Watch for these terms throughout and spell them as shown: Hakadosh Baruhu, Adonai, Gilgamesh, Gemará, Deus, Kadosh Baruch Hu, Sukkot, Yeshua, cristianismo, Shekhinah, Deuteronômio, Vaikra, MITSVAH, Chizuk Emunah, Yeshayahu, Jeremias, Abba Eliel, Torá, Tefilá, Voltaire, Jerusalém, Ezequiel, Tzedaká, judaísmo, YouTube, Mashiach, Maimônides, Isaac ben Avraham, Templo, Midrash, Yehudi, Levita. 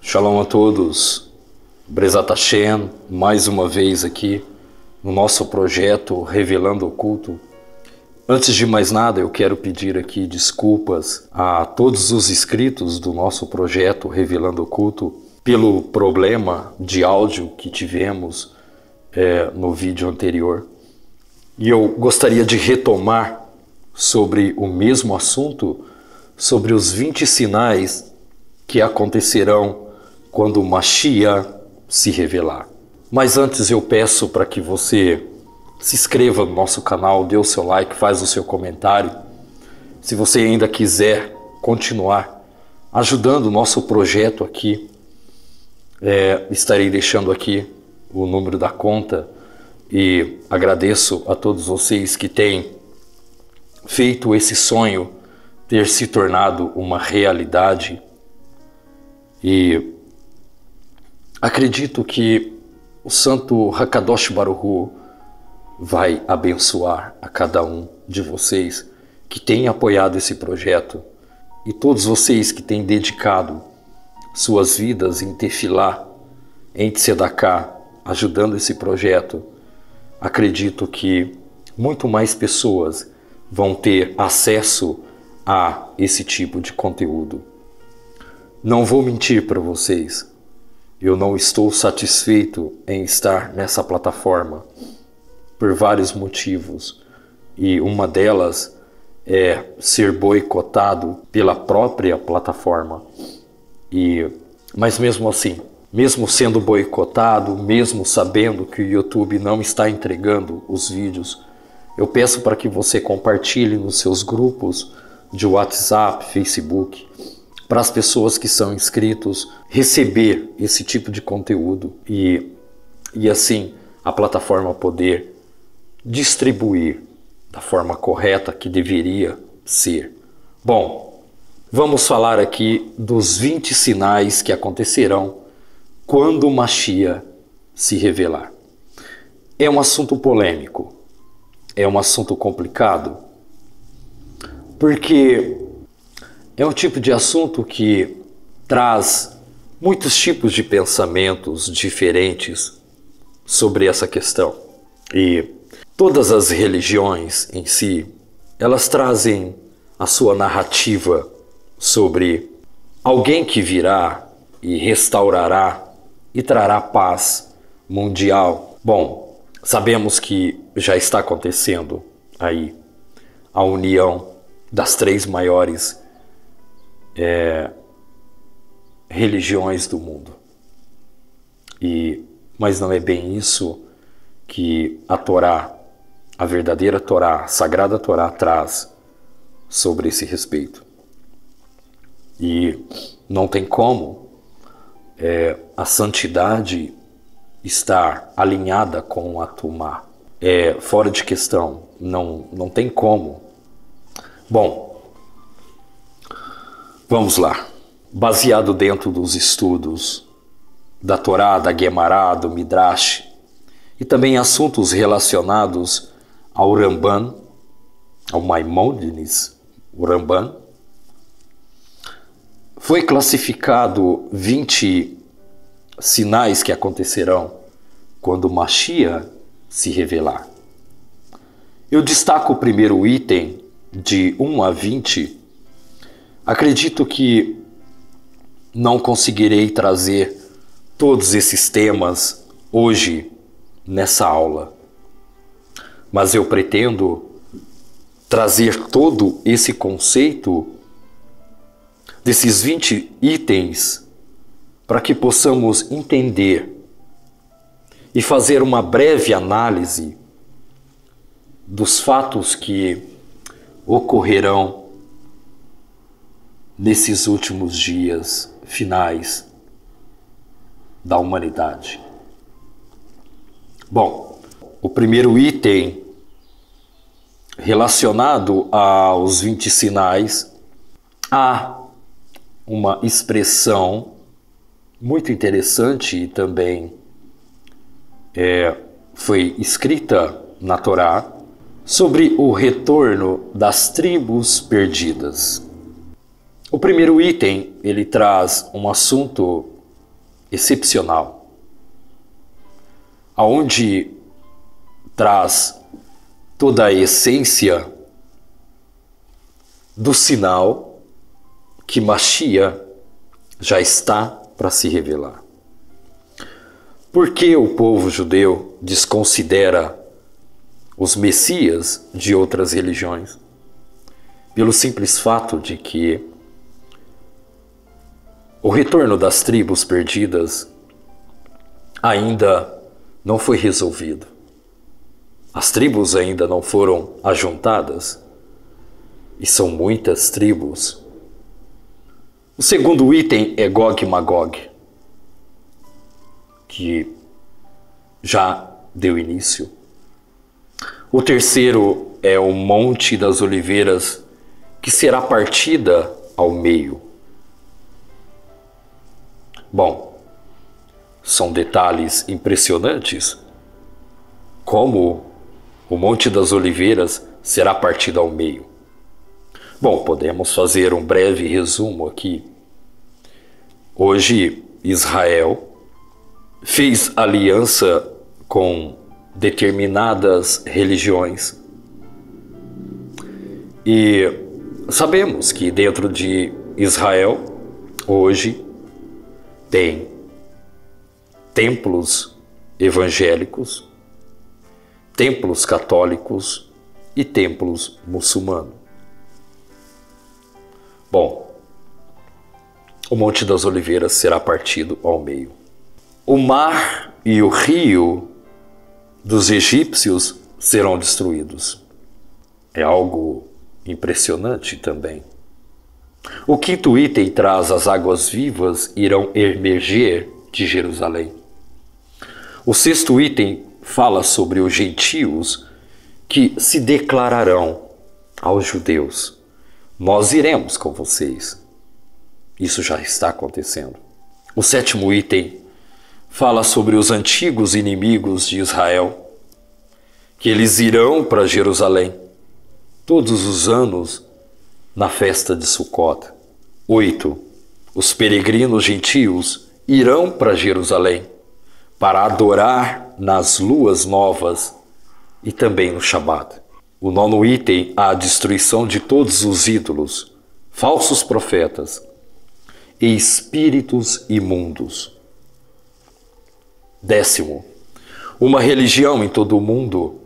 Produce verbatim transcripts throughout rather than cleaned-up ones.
Shalom a todos, Bezat Hashem, mais uma vez aqui no nosso projeto Revelando Oculto. Antes de mais nada, eu quero pedir aqui desculpas a todos os inscritos do nosso projeto Revelando Oculto pelo problema de áudio que tivemos é, no vídeo anterior. E eu gostaria de retomar sobre o mesmo assunto, sobre os vinte sinais que acontecerão quando Mashiach se revelar. Mas antes eu peço para que você se inscreva no nosso canal, dê o seu like, faz o seu comentário. Se você ainda quiser continuar ajudando o nosso projeto aqui, é, estarei deixando aqui o número da conta e agradeço a todos vocês que têm feito esse sonho ter se tornado uma realidade. E acredito que o santo Hakadosh Baruhu vai abençoar a cada um de vocês que tem apoiado esse projeto e todos vocês que têm dedicado suas vidas em tefilá, em tzedaká, ajudando esse projeto. Acredito que muito mais pessoas vão ter acesso a esse tipo de conteúdo. Não vou mentir para vocês. Eu não estou satisfeito em estar nessa plataforma por vários motivos, e uma delas é ser boicotado pela própria plataforma. E, mas mesmo assim, mesmo sendo boicotado, mesmo sabendo que o YouTube não está entregando os vídeos, eu peço para que você compartilhe nos seus grupos de WhatsApp, Facebook, para as pessoas que são inscritos receber esse tipo de conteúdo e, e assim a plataforma poder distribuir da forma correta que deveria ser. Bom, vamos falar aqui dos vinte sinais que acontecerão quando Mashiach se revelar. É um assunto polêmico, é um assunto complicado, porque é um tipo de assunto que traz muitos tipos de pensamentos diferentes sobre essa questão. E todas as religiões em si, elas trazem a sua narrativa sobre alguém que virá e restaurará e trará paz mundial. Bom, sabemos que já está acontecendo aí a união das três maiores religiões. É, religiões do mundo. E, mas não é bem isso que a Torá, a verdadeira Torá, a Sagrada Torá traz sobre esse respeito. E não tem como é, a santidade estar alinhada com a Tumá. É fora de questão, não, não tem como. Bom, vamos lá. Baseado dentro dos estudos da Torá, da Gemará, do Midrash e também assuntos relacionados ao Ramban, ao Maimônides, o Ramban, foi classificado vinte sinais que acontecerão quando Mashiach se revelar. Eu destaco o primeiro item de um a vinte. Acredito que não conseguirei trazer todos esses temas hoje nessa aula, mas eu pretendo trazer todo esse conceito desses vinte itens para que possamos entender e fazer uma breve análise dos fatos que ocorrerão nesses últimos dias finais da humanidade. Bom, o primeiro item relacionado aos vinte sinais, há uma expressão muito interessante e também é, foi escrita na Torá sobre o retorno das tribos perdidas. O primeiro item, ele traz um assunto excepcional, aonde traz toda a essência do sinal que Mashiach já está para se revelar. Por que o povo judeu desconsidera os messias de outras religiões? Pelo simples fato de que o retorno das tribos perdidas ainda não foi resolvido. As tribos ainda não foram ajuntadas, e são muitas tribos. O segundo item é Gog e Magog, que já deu início. O terceiro é o Monte das Oliveiras, que será partida ao meio. Bom, são detalhes impressionantes, como o Monte das Oliveiras será partido ao meio. Bom, podemos fazer um breve resumo aqui. Hoje, Israel fez aliança com determinadas religiões. E sabemos que dentro de Israel, hoje, tem templos evangélicos, templos católicos e templos muçulmanos. Bom, o Monte das Oliveiras será partido ao meio. O mar e o rio dos egípcios serão destruídos. É algo impressionante também. O quinto item traz as águas vivas irão emergir de Jerusalém. O sexto item fala sobre os gentios que se declararão aos judeus. Nós iremos com vocês. Isso já está acontecendo. O sétimo item fala sobre os antigos inimigos de Israel, que eles irão para Jerusalém todos os anos na festa de Sukkot. Oito, os peregrinos gentios irão para Jerusalém para adorar nas luas novas e também no Shabbat. O nono item, a destruição de todos os ídolos, falsos profetas e espíritos imundos. Décimo, uma religião em todo o mundo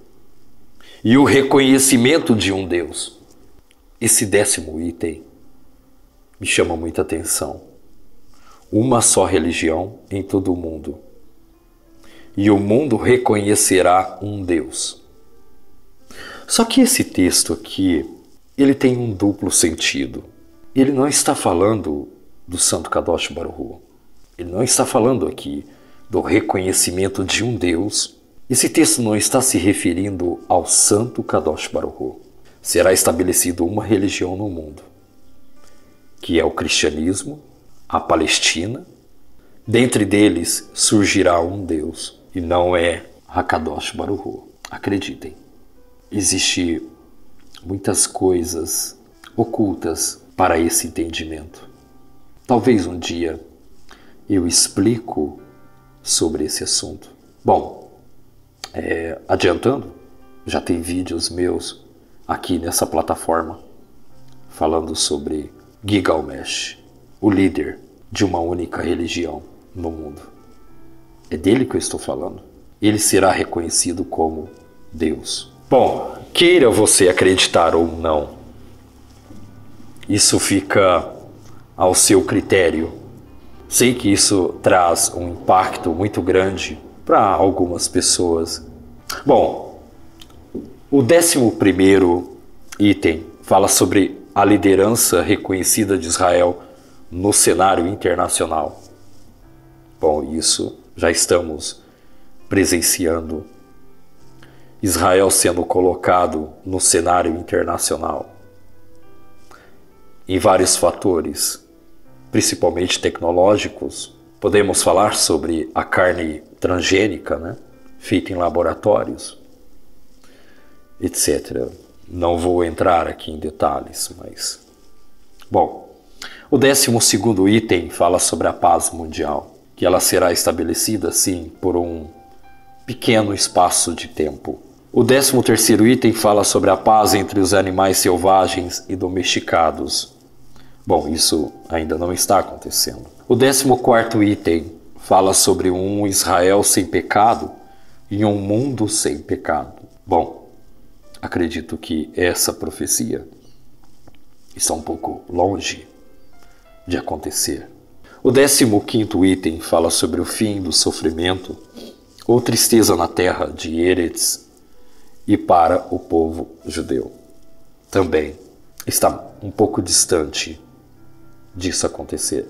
e o reconhecimento de um Deus. Esse décimo item me chama muita atenção. Uma só religião em todo o mundo e o mundo reconhecerá um Deus. Só que esse texto aqui, ele tem um duplo sentido. Ele não está falando do Santo Kadosh Baruhu. Ele não está falando aqui do reconhecimento de um Deus. Esse texto não está se referindo ao Santo Kadosh Baruhu. Será estabelecida uma religião no mundo, que é o cristianismo, a Palestina. Dentre deles surgirá um Deus, e não é Hakadosh Baruhu. Acreditem. Existem muitas coisas ocultas para esse entendimento. Talvez um dia eu explico sobre esse assunto. Bom, é, adiantando, já tem vídeos meus aqui nessa plataforma falando sobre Gilgamesh, o líder de uma única religião no mundo. É dele que eu estou falando. Ele será reconhecido como Deus. Bom, queira você acreditar ou não, isso fica ao seu critério. Sei que isso traz um impacto muito grande para algumas pessoas. Bom, o décimo primeiro item fala sobre a liderança reconhecida de Israel no cenário internacional. Bom, isso já estamos presenciando. Israel sendo colocado no cenário internacional em vários fatores, principalmente tecnológicos. Podemos falar sobre a carne transgênica, né? Feita em laboratórios, etcétera. Não vou entrar aqui em detalhes, mas... Bom, O décimo segundo item fala sobre a paz mundial, que ela será estabelecida, sim, por um pequeno espaço de tempo. O décimo terceiro item fala sobre a paz entre os animais selvagens e domesticados. Bom, isso ainda não está acontecendo. O décimo quarto item fala sobre um Israel sem pecado e um mundo sem pecado. Bom, acredito que essa profecia está um pouco longe de acontecer. O décimo quinto item fala sobre o fim do sofrimento ou tristeza na terra de Eretz e para o povo judeu. Também está um pouco distante disso acontecer.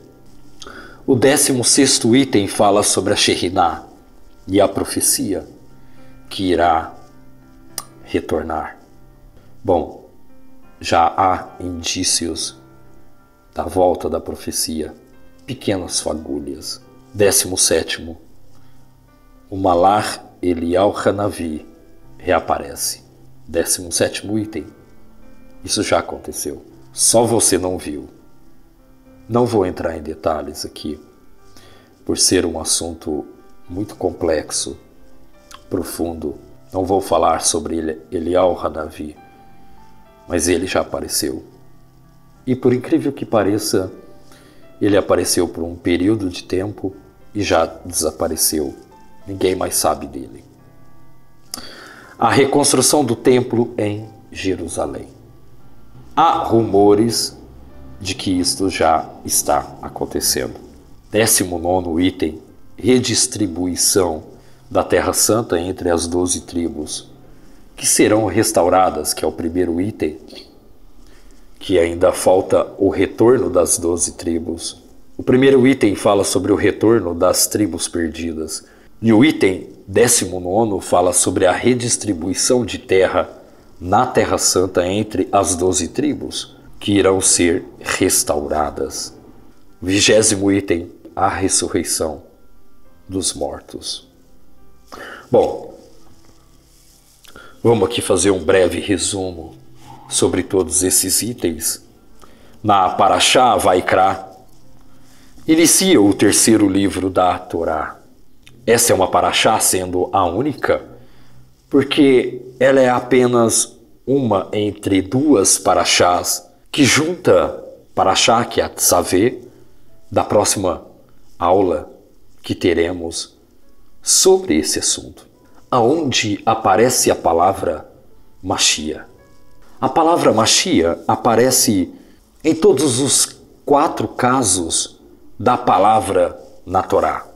O décimo sexto item fala sobre a Shekhinah e a profecia que irá retornar. Bom, já há indícios da volta da profecia, pequenas fagulhas. Décimo sétimo, o Malach Eliyahu Hanavi reaparece. Décimo sétimo item, isso já aconteceu, só você não viu. Não vou entrar em detalhes aqui, por ser um assunto muito complexo, profundo. Não vou falar sobre Eliyahu Hanavi, mas ele já apareceu. E por incrível que pareça, ele apareceu por um período de tempo e já desapareceu. Ninguém mais sabe dele. A reconstrução do templo em Jerusalém. Há rumores de que isto já está acontecendo. Décimo nono item, redistribuição da Terra Santa entre as doze tribos, que serão restauradas, que é o primeiro item, que ainda falta o retorno das doze tribos. O primeiro item fala sobre o retorno das tribos perdidas. E o item décimo nono fala sobre a redistribuição de terra na Terra Santa entre as doze tribos, que irão ser restauradas. Vigésimo item, a ressurreição dos mortos. Bom, vamos aqui fazer um breve resumo sobre todos esses itens. Na Paraxá, Vaikra, inicia o terceiro livro da Torá. Essa é uma Paraxá, sendo a única, porque ela é apenas uma entre duas Paraxás, que junta Parashat Tzavê, da próxima aula que teremos sobre esse assunto, aonde aparece a palavra Mashiach. A palavra Mashiach aparece em todos os quatro casos da palavra na Torá.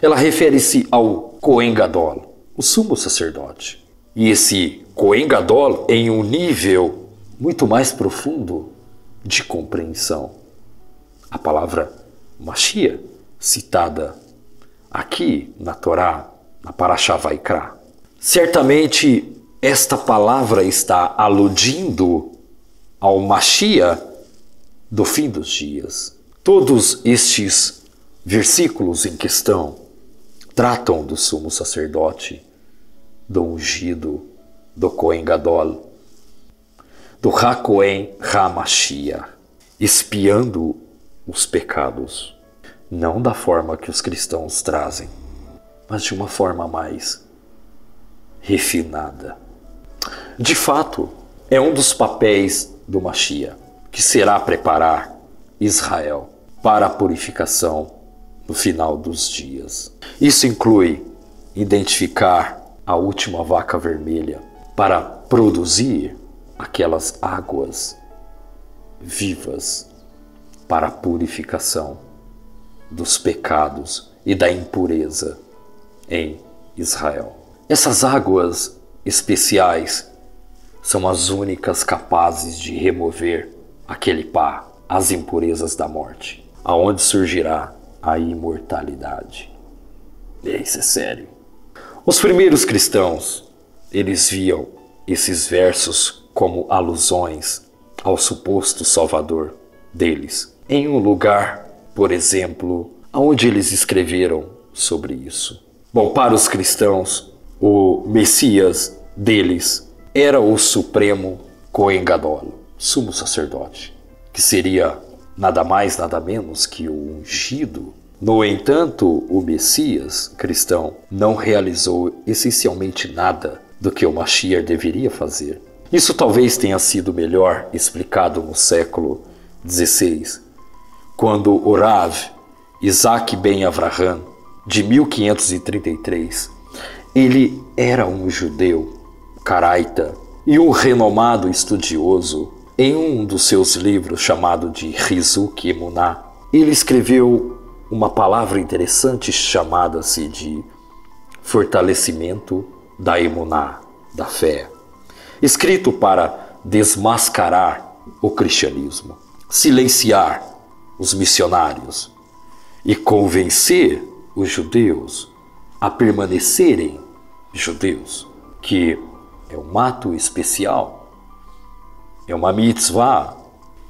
Ela refere-se ao Kohen Gadol, o sumo sacerdote. E esse Kohen Gadol, em um nível muito mais profundo de compreensão. A palavra Mashiach, citada aqui na Torá, na Parashá Vaikra. Certamente esta palavra está aludindo ao Mashiach do fim dos dias. Todos estes versículos em questão tratam do sumo sacerdote, do ungido, do Kohen Gadol, do Hakohen HaMashiach, espiando os pecados, não da forma que os cristãos trazem, mas de uma forma mais refinada. De fato, é um dos papéis do Mashiach, que será preparar Israel para a purificação no final dos dias. Isso inclui identificar a última vaca vermelha para produzir aquelas águas vivas para a purificação dos pecados e da impureza em Israel. Essas águas especiais são as únicas capazes de remover aquele pá, as impurezas da morte, aonde surgirá a imortalidade. E isso é sério. Os primeiros cristãos, eles viam esses versos como alusões ao suposto salvador deles, em um lugar, por exemplo, onde eles escreveram sobre isso. Bom, para os cristãos, o Messias deles era o supremo Kohen Gadol, sumo sacerdote, que seria nada mais, nada menos que o ungido. No entanto, o Messias cristão não realizou essencialmente nada do que o Mashiach deveria fazer. Isso talvez tenha sido melhor explicado no século dezesseis, quando o Rav Isaac ben Avraham, de mil quinhentos e trinta e três, ele era um judeu caraita e um renomado estudioso. Em um dos seus livros, chamado de Chizuk Emunah, ele escreveu uma palavra interessante chamada-se de fortalecimento da Emuná, da fé, escrito para desmascarar o cristianismo, silenciar os missionários e convencer os judeus a permanecerem judeus, que é um ato especial, é uma mitzvah,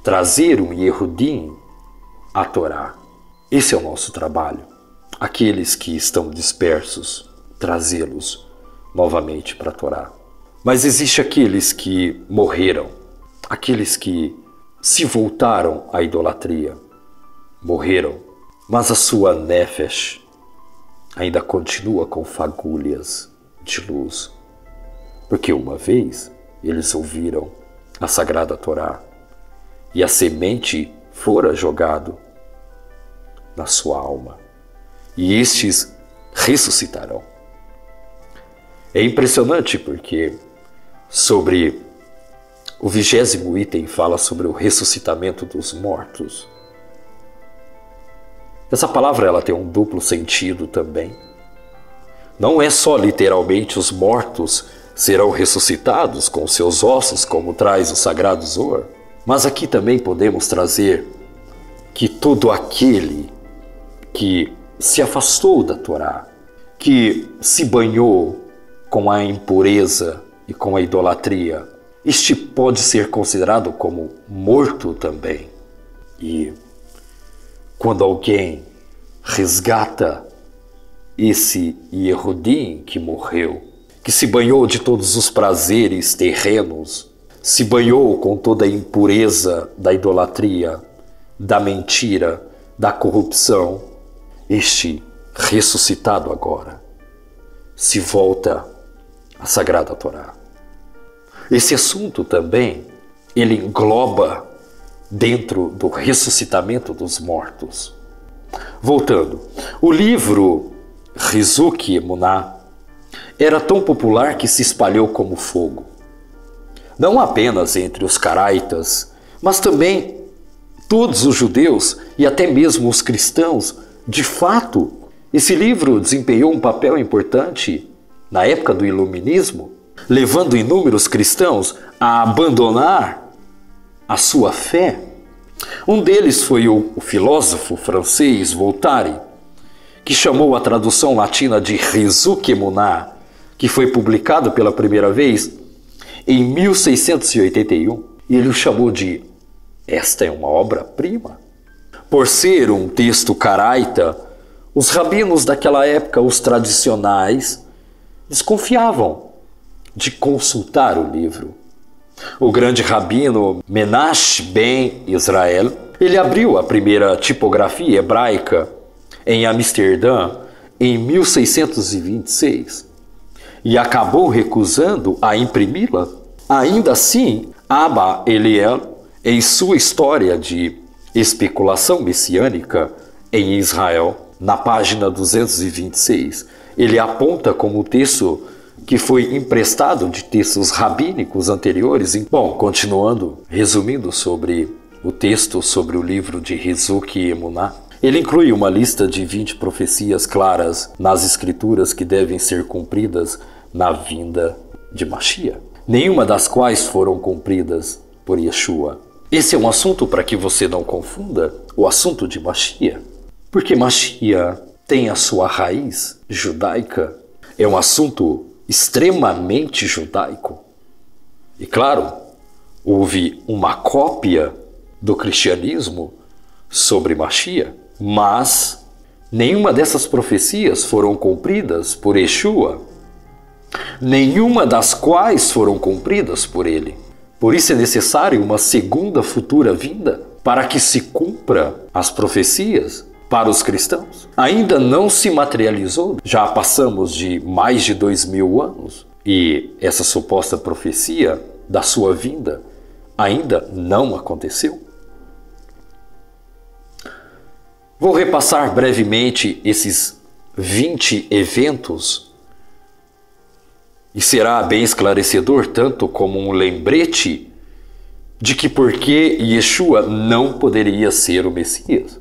trazer um Yehudim à Torá. Esse é o nosso trabalho. Aqueles que estão dispersos, trazê-los novamente para a Torá. Mas existe aqueles que morreram, aqueles que se voltaram à idolatria, morreram, mas a sua nefesh ainda continua com fagulhas de luz, porque uma vez eles ouviram a Sagrada Torá e a semente fora jogado na sua alma, e estes ressuscitarão. É impressionante porque sobre o vigésimo item fala sobre o ressuscitamento dos mortos. Essa palavra ela tem um duplo sentido também. Não é só literalmente os mortos serão ressuscitados com seus ossos, como traz o Sagrado Zohar, mas aqui também podemos trazer que todo aquele que se afastou da Torá, que se banhou com a impureza e com a idolatria, este pode ser considerado como morto também. E quando alguém resgata esse Yehudim que morreu, que se banhou de todos os prazeres terrenos, se banhou com toda a impureza da idolatria, da mentira, da corrupção, este ressuscitado agora se volta à Sagrada Torá. Esse assunto também, ele engloba dentro do ressuscitamento dos mortos. Voltando, o livro Chizuk Emunah era tão popular que se espalhou como fogo, não apenas entre os caraitas, mas também todos os judeus e até mesmo os cristãos. De fato, esse livro desempenhou um papel importante na época do iluminismo, levando inúmeros cristãos a abandonar a sua fé. Um deles foi o, o filósofo francês Voltaire, que chamou a tradução latina de Chizuk Emunah, que foi publicado pela primeira vez em mil seiscentos e oitenta e um, e ele o chamou de "Esta é uma obra-prima". Por ser um texto caraita, os rabinos daquela época, os tradicionais, desconfiavam de consultar o livro. O grande rabino Menashe ben Israel, ele abriu a primeira tipografia hebraica em Amsterdã em mil seiscentos e vinte e seis e acabou recusando a imprimi-la. Ainda assim, Abba Eliel, em sua história de especulação messiânica em Israel, na página duzentos e vinte e seis, ele aponta como texto que foi emprestado de textos rabínicos anteriores. Bom, continuando, resumindo sobre o texto, sobre o livro de Chizuk Emunah, ele inclui uma lista de vinte profecias claras nas escrituras que devem ser cumpridas na vinda de Mashiach, nenhuma das quais foram cumpridas por Yeshua. Esse é um assunto para que você não confunda o assunto de Mashiach, porque Mashiach tem a sua raiz judaica, é um assunto extremamente judaico. E claro, houve uma cópia do cristianismo sobre Mashiach, mas nenhuma dessas profecias foram cumpridas por Yeshua, nenhuma das quais foram cumpridas por ele. Por isso é necessário uma segunda futura vinda para que se cumpra as profecias para os cristãos. Ainda não se materializou, já passamos de mais de dois mil anos e essa suposta profecia da sua vinda ainda não aconteceu. Vou repassar brevemente esses vinte eventos e será bem esclarecedor, tanto como um lembrete de que por que Yeshua não poderia ser o Messias,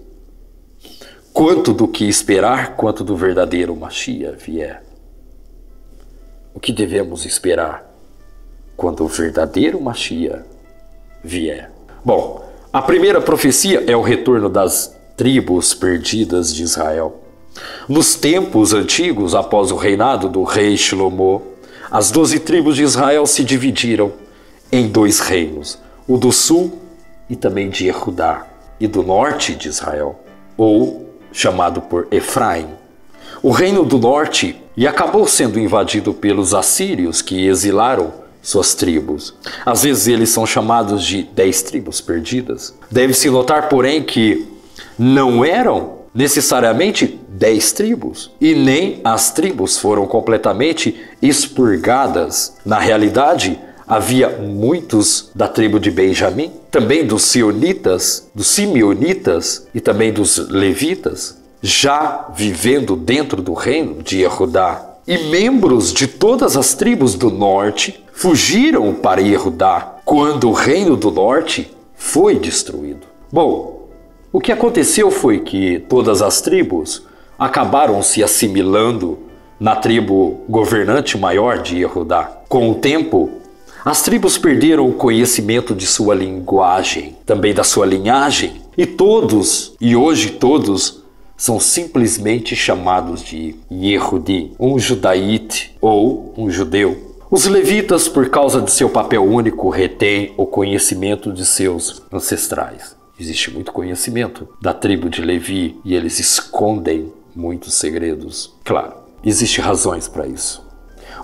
quanto do que esperar, quanto do verdadeiro Mashiach vier. O que devemos esperar quando o verdadeiro Mashiach vier? Bom, a primeira profecia é o retorno das tribos perdidas de Israel. Nos tempos antigos, após o reinado do rei Shlomo, as doze tribos de Israel se dividiram em dois reinos, o do sul e também de Yehudá, e do norte de Israel, ou chamado por Efraim, o reino do norte, e acabou sendo invadido pelos assírios, que exilaram suas tribos. Às vezes eles são chamados de dez tribos perdidas. Deve-se notar, porém, que não eram necessariamente dez tribos, e nem as tribos foram completamente expurgadas. Na realidade, havia muitos da tribo de Benjamim, também dos sionitas, dos simeonitas e também dos levitas, já vivendo dentro do reino de Yehudá. E membros de todas as tribos do norte fugiram para Yehudá quando o reino do norte foi destruído. Bom, o que aconteceu foi que todas as tribos acabaram se assimilando na tribo governante maior de Yehudá. Com o tempo, as tribos perderam o conhecimento de sua linguagem, também da sua linhagem, e todos, e hoje todos, são simplesmente chamados de Yehudi, um judaíte ou um judeu. Os levitas, por causa de seu papel único, retêm o conhecimento de seus ancestrais. Existe muito conhecimento da tribo de Levi e eles escondem muitos segredos. Claro, existem razões para isso.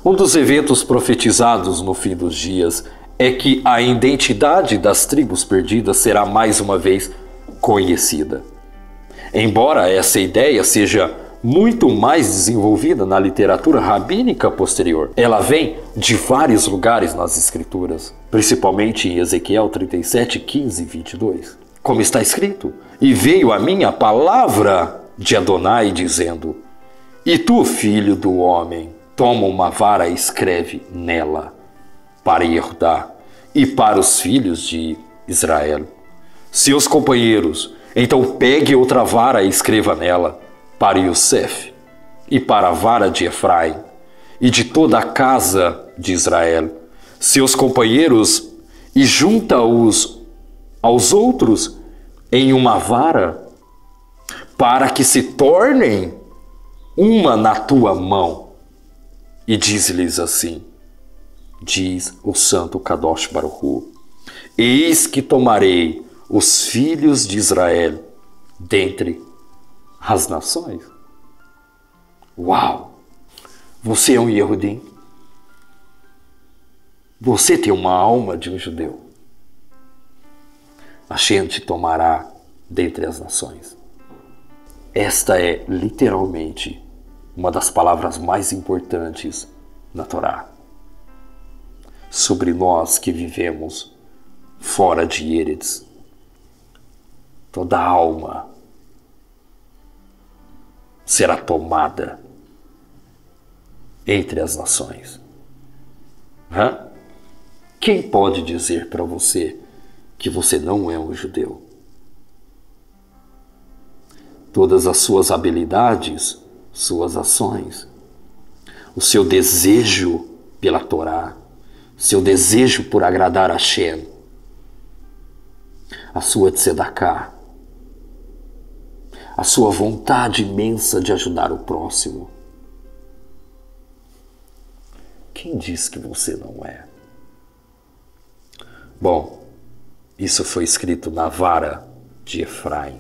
Um dos eventos profetizados no fim dos dias é que a identidade das tribos perdidas será mais uma vez conhecida. Embora essa ideia seja muito mais desenvolvida na literatura rabínica posterior, ela vem de vários lugares nas escrituras, principalmente em Ezequiel trinta e sete, quinze e vinte e dois. Como está escrito, e veio a mim a palavra de Adonai dizendo, e tu, filho do homem, toma uma vara e escreve nela para Yehudá e para os filhos de Israel, seus companheiros. Então pegue outra vara e escreva nela para Yosef e para a vara de Efraim e de toda a casa de Israel, seus companheiros, e junta-os aos outros em uma vara, para que se tornem uma na tua mão. E diz-lhes assim, diz o santo Kadosh Baruch Hu, eis que tomarei os filhos de Israel dentre as nações. Uau! Você é um Yehudi? Você tem uma alma de um judeu. A gente tomará dentre as nações. Esta é literalmente uma das palavras mais importantes na Torá sobre nós que vivemos fora de Eretz. Toda alma será tomada entre as nações. Hã? Quem pode dizer para você que você não é um judeu? Todas as suas habilidades, suas ações, o seu desejo pela Torá, seu desejo por agradar a Shem, a sua tzedaká, a sua vontade imensa de ajudar o próximo. Quem diz que você não é? Bom, isso foi escrito na vara de Efraim,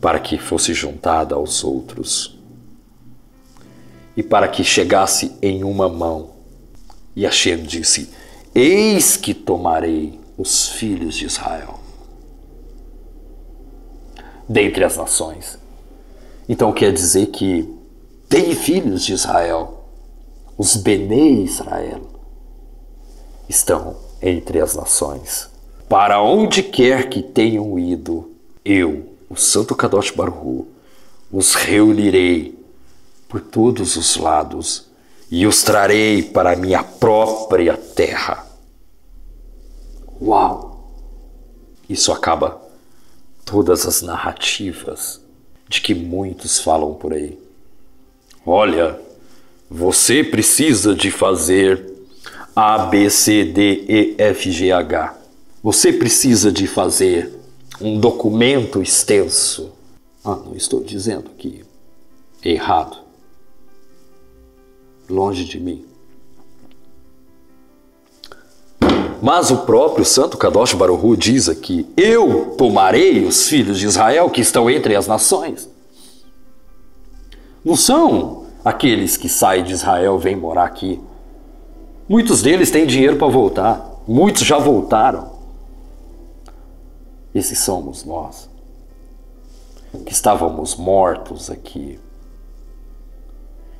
para que fosse juntada aos outros e para que chegasse em uma mão. E Hashem disse, eis que tomarei os filhos de Israel dentre as nações. Então quer dizer que tem filhos de Israel, os Benei Israel, estão entre as nações. Para onde quer que tenham ido, eu, o Santo Kadosh Baruhu, os reunirei por todos os lados e os trarei para a minha própria terra. Uau! Isso acaba todas as narrativas de que muitos falam por aí. Olha, você precisa de fazer A, B, C, D, E, F, G, H. Você precisa de fazer um documento extenso. Ah, não estou dizendo que é errado. Longe de mim. Mas o próprio Santo Kadosh Baruhu diz aqui: eu tomarei os filhos de Israel que estão entre as nações. Não são aqueles que saem de Israel e vêm morar aqui. Muitos deles têm dinheiro para voltar. Muitos já voltaram. Esses somos nós, que estávamos mortos aqui.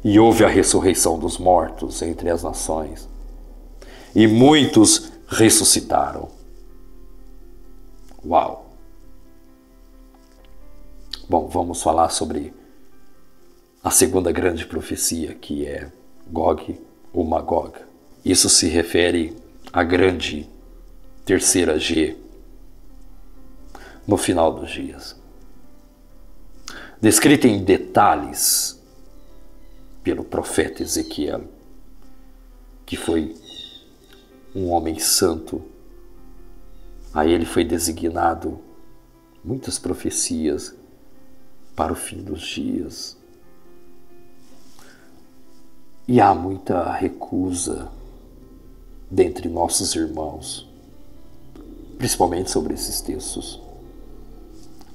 E houve a ressurreição dos mortos entre as nações. E muitos ressuscitaram. Uau! Bom, vamos falar sobre a segunda grande profecia, que é Gog ou Magog. Isso se refere à grande terceira G, no final dos dias, descrita em detalhes pelo profeta Ezequiel, que foi um homem santo. A ele foi designado muitas profecias para o fim dos dias. E há muita recusa dentre nossos irmãos, principalmente sobre esses textos.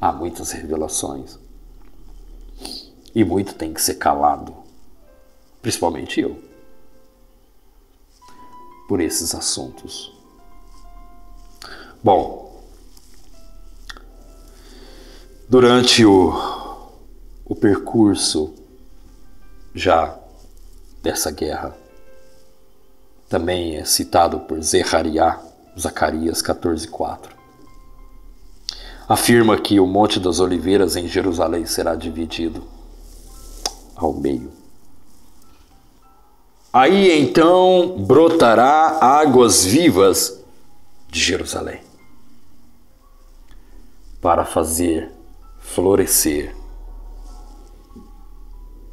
Há muitas revelações e muito tem que ser calado. Principalmente eu, por esses assuntos. Bom, durante o, o percurso já dessa guerra, também é citado por Zechariah, Zacarias quatorze, quatro. Afirma que o Monte das Oliveiras em Jerusalém será dividido ao meio. Aí então brotará águas vivas de Jerusalém para fazer florescer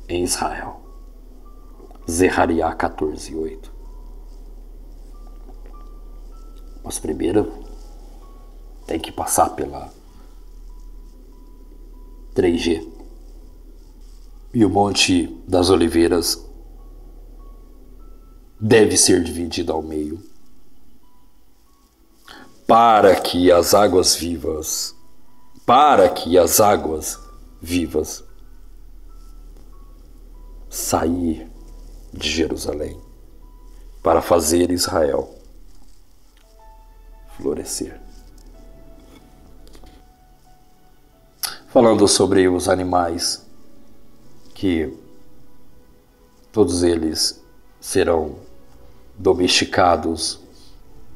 em Israel. Zacarias quatorze, oito. Mas primeiro tem que passar pela três G. E o Monte das Oliveiras deve ser dividido ao meio, para que as águas vivas, para que as águas vivas sair de Jerusalém, para fazer Israel florescer. Falando sobre os animais, que todos eles serão domesticados,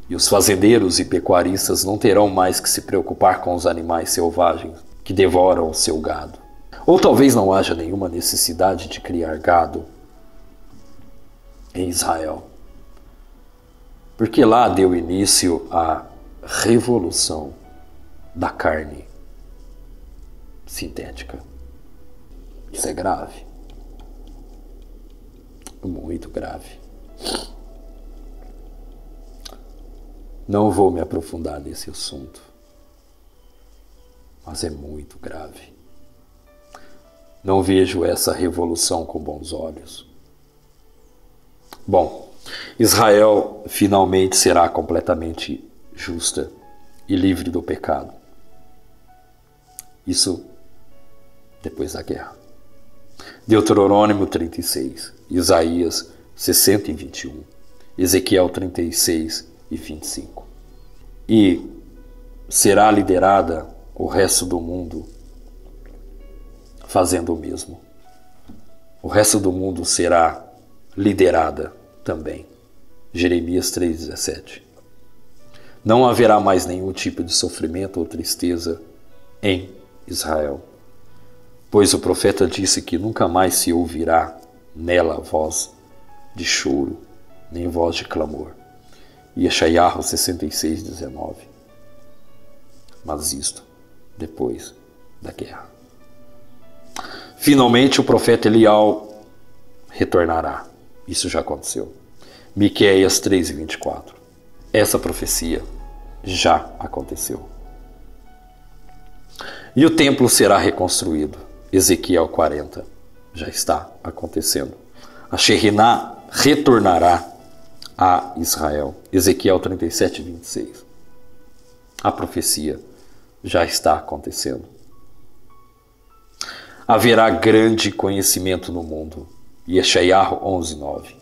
e os fazendeiros e pecuaristas não terão mais que se preocupar com os animais selvagens que devoram o seu gado. Ou talvez não haja nenhuma necessidade de criar gado em Israel, porque lá deu início à revolução da carne sintética. Isso é grave, muito grave. Não vou me aprofundar nesse assunto, mas é muito grave. Não vejo essa revolução com bons olhos. Bom, Israel finalmente será completamente justa e livre do pecado. Isso depois da guerra. Deuteronômio trinta e seis, Isaías sessenta e vinte e um, Ezequiel trinta e seis e vinte e cinco. E será liderada o resto do mundo fazendo o mesmo. O resto do mundo será liderada também. Jeremias três, dezessete. Não haverá mais nenhum tipo de sofrimento ou tristeza em Israel, pois o profeta disse que nunca mais se ouvirá nela voz de choro, nem voz de clamor. Yeshayahu sessenta e seis, dezenove. Mas isto depois da guerra. Finalmente o profeta Elial retornará. Isso já aconteceu. Miqueias três, vinte e quatro. Essa profecia já aconteceu. E o templo será reconstruído. Ezequiel quarenta. Já está acontecendo. A Shekhinah retornará a Israel. Ezequiel trinta e sete, vinte e seis. A profecia já está acontecendo. Haverá grande conhecimento no mundo. Yeshayahu onze, nove.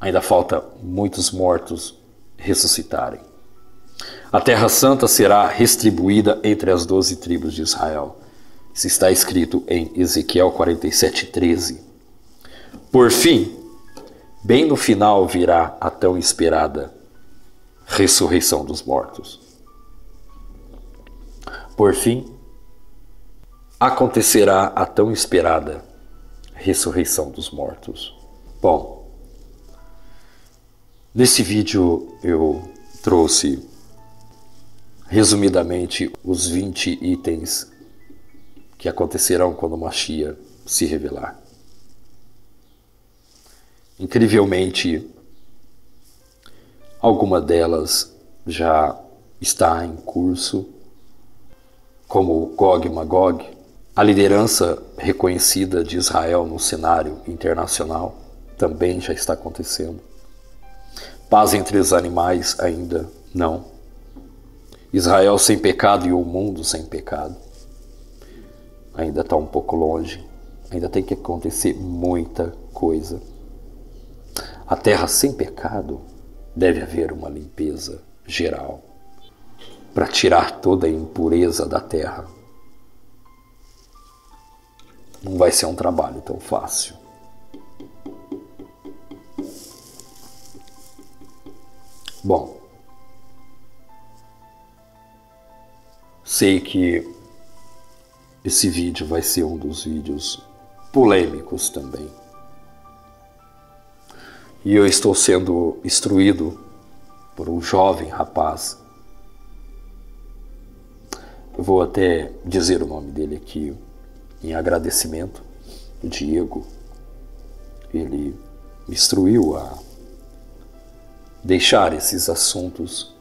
Ainda falta muitos mortos ressuscitarem. A Terra Santa será distribuída entre as doze tribos de Israel. Isso está escrito em Ezequiel quarenta e sete, treze. Por fim, bem no final virá a tão esperada ressurreição dos mortos. Por fim, acontecerá a tão esperada ressurreição dos mortos. Bom, nesse vídeo eu trouxe resumidamente os vinte itens que acontecerão quando Mashiach se revelar. Incrivelmente, alguma delas já está em curso, como Gog e Magog, a liderança reconhecida de Israel no cenário internacional também já está acontecendo. Paz entre os animais ainda não. Israel sem pecado e o mundo sem pecado. Ainda está um pouco longe, ainda tem que acontecer muita coisa. A terra sem pecado, deve haver uma limpeza geral para tirar toda a impureza da terra. Não vai ser um trabalho tão fácil. Bom, sei que esse vídeo vai ser um dos vídeos polêmicos também. E eu estou sendo instruído por um jovem rapaz. Eu vou até dizer o nome dele aqui em agradecimento. O Diego, ele me instruiu a deixar esses assuntos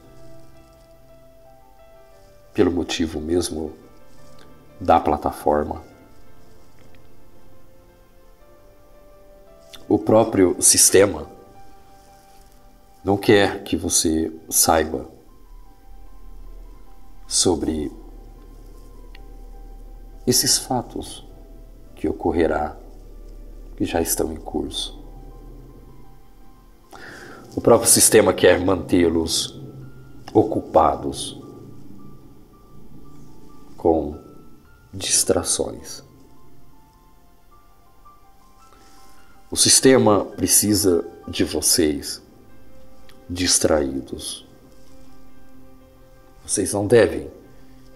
pelo motivo mesmo da plataforma. O próprio sistema não quer que você saiba sobre esses fatos que ocorrerá, que já estão em curso. O próprio sistema quer mantê-los ocupados com distrações. O sistema precisa de vocês distraídos. Vocês não devem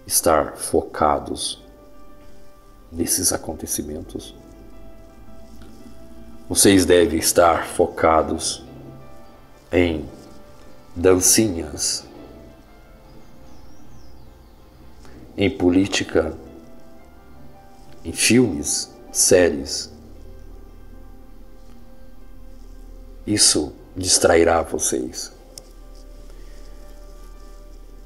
estar focados nesses acontecimentos. Vocês devem estar focados em dancinhas, em política, em filmes, séries. Isso distrairá vocês.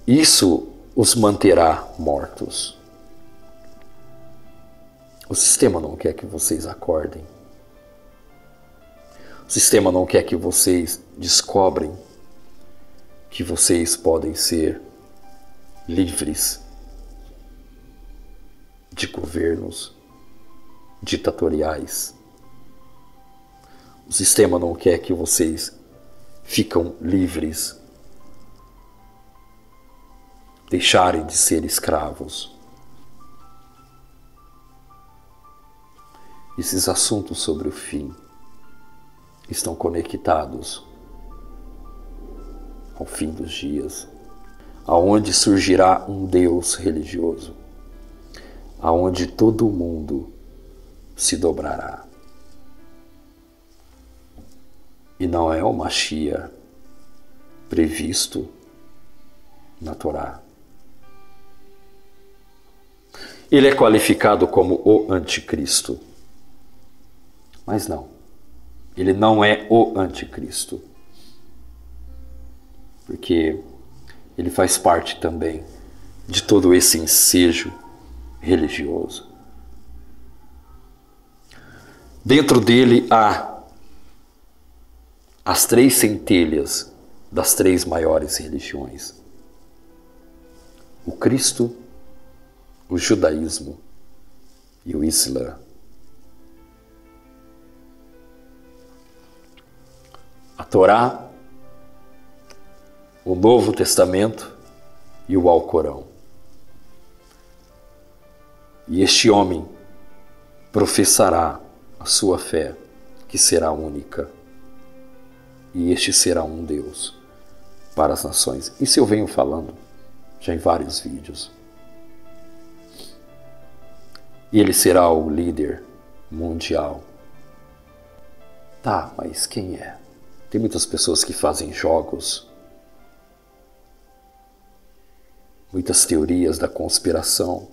Isso os manterá mortos. O sistema não quer que vocês acordem. O sistema não quer que vocês descobrem que vocês podem ser livres de governos ditatoriais. O sistema não quer que vocês ficam livres, deixarem de ser escravos. Esses assuntos sobre o fim estão conectados ao fim dos dias, aonde surgirá um Deus religioso, aonde todo mundo se dobrará. E não é o Mashiach previsto na Torá. Ele é qualificado como o anticristo. Mas não, ele não é o anticristo. Porque ele faz parte também de todo esse ensejo religioso. Dentro dele há as três centelhas das três maiores religiões: o Cristo, o judaísmo e o Islã. A Torá, o Novo Testamento e o Alcorão. E este homem professará a sua fé, que será única. E este será um Deus para as nações. Isso eu venho falando já em vários vídeos. E ele será o líder mundial. Tá, mas quem é? Tem muitas pessoas que fazem jogos, muitas teorias da conspiração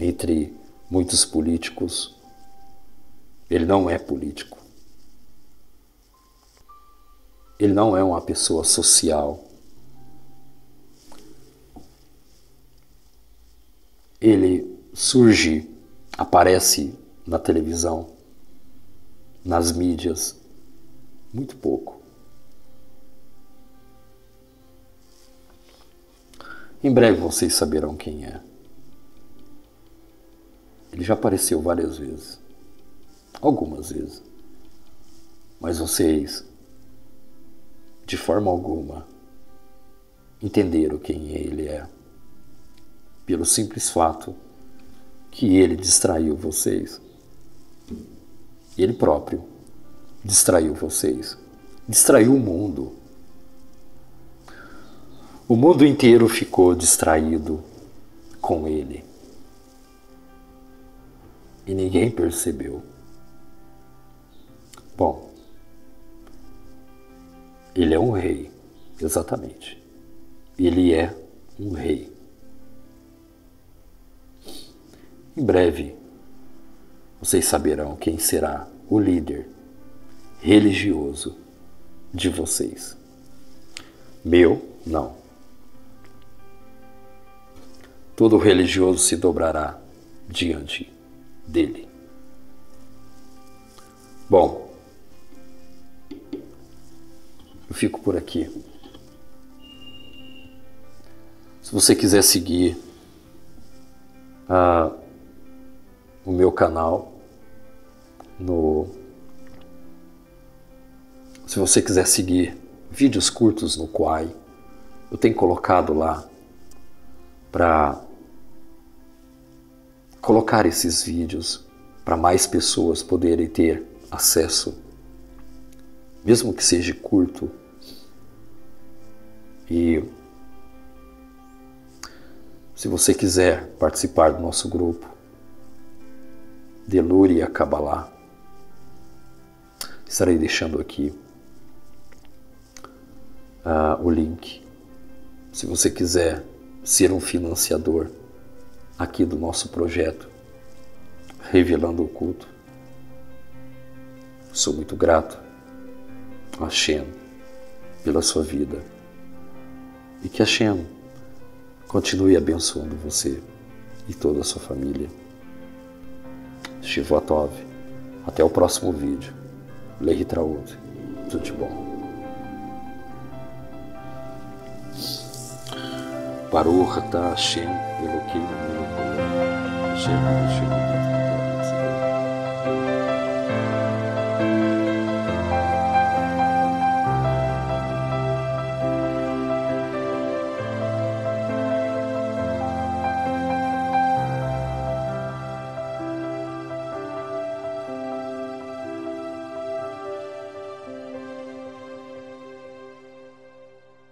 entre muitos políticos. Ele não é político. Ele não é uma pessoa social. Ele surge, aparece na televisão, nas mídias, muito pouco. Em breve vocês saberão quem é. Ele já apareceu várias vezes. Algumas vezes. Mas vocês, de forma alguma, entenderam quem ele é. Pelo simples fato que ele distraiu vocês. Ele próprio distraiu vocês. Distraiu o mundo. O mundo inteiro ficou distraído com ele. E ninguém percebeu. Bom, ele é um rei, exatamente. Ele é um rei. Em breve, vocês saberão quem será o líder religioso de vocês. Meu, não. Todo religioso se dobrará diante dele. Bom, eu fico por aqui. Se você quiser seguir uh, o meu canal, no, se você quiser seguir vídeos curtos no Quai, eu tenho colocado lá para colocar esses vídeos para mais pessoas poderem ter acesso, mesmo que seja curto. E se você quiser participar do nosso grupo Delure a Kabbalah, estarei deixando aqui uh, o link. Se você quiser ser um financiador aqui do nosso projeto Revelando o Oculto, sou muito grato a Shem pela sua vida, e que a Shem continue abençoando você e toda a sua família. Shiva Tov. Até o próximo vídeo. Lehitraud. Tudo de bom. Baruch atah Hashem Elokeinu melech haolam, asher ba'asham.